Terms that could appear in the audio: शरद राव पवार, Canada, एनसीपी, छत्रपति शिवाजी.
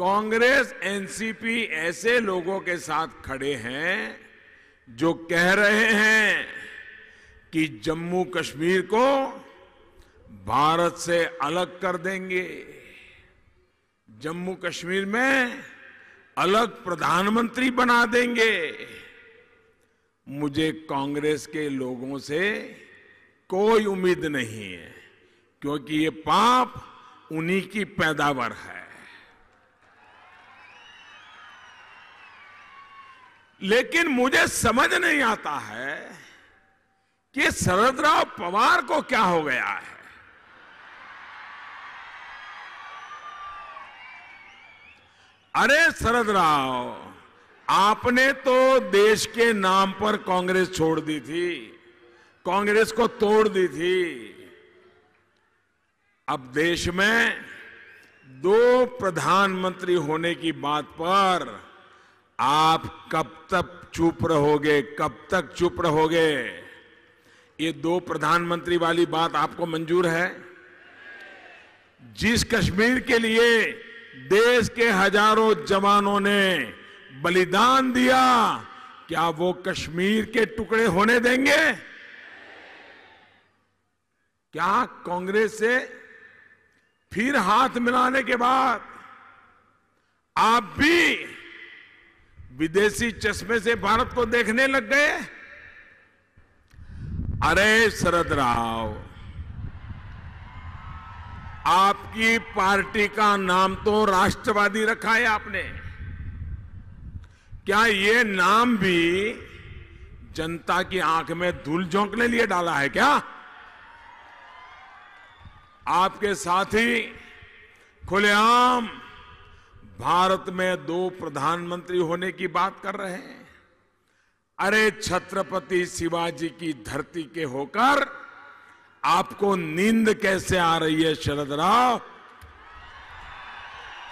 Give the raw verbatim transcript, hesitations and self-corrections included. Congress एनसीपी ऐसे लोगों के साथ खड़े हैं जो कह रहे हैं कि जम्मू कश्मीर को भारत से अलग कर देंगे, जम्मू कश्मीर में अलग प्रधानमंत्री बना देंगे। मुझे कांग्रेस के लोगों से कोई उम्मीद नहीं है, क्योंकि ये पाप उन्हीं की पैदावार है। लेकिन मुझे समझ नहीं आता है कि शरद राव पवार को क्या हो गया है। अरे शरद राव, आपने तो देश के नाम पर कांग्रेस छोड़ दी थी, कांग्रेस को तोड़ दी थी। अब देश में दो प्रधानमंत्री होने की बात पर आप कब तक चुप रहोगे, कब तक चुप रहोगे? ये दो प्रधानमंत्री वाली बात आपको मंजूर है? जिस कश्मीर के लिए देश के हजारों जवानों ने बलिदान दिया, क्या वो कश्मीर के टुकड़े होने देंगे? क्या कांग्रेस से फिर हाथ मिलाने के बाद आप भी विदेशी चश्मे से भारत को देखने लग गए? अरे शरद राव, आपकी पार्टी का नाम तो राष्ट्रवादी रखा है आपने, क्या ये नाम भी जनता की आंख में धूल झोंकने लिए डाला है क्या? आपके साथी खुलेआम भारत में दो प्रधानमंत्री होने की बात कर रहे हैं। अरे छत्रपति शिवाजी की धरती के होकर आपको नींद कैसे आ रही है शरद राव?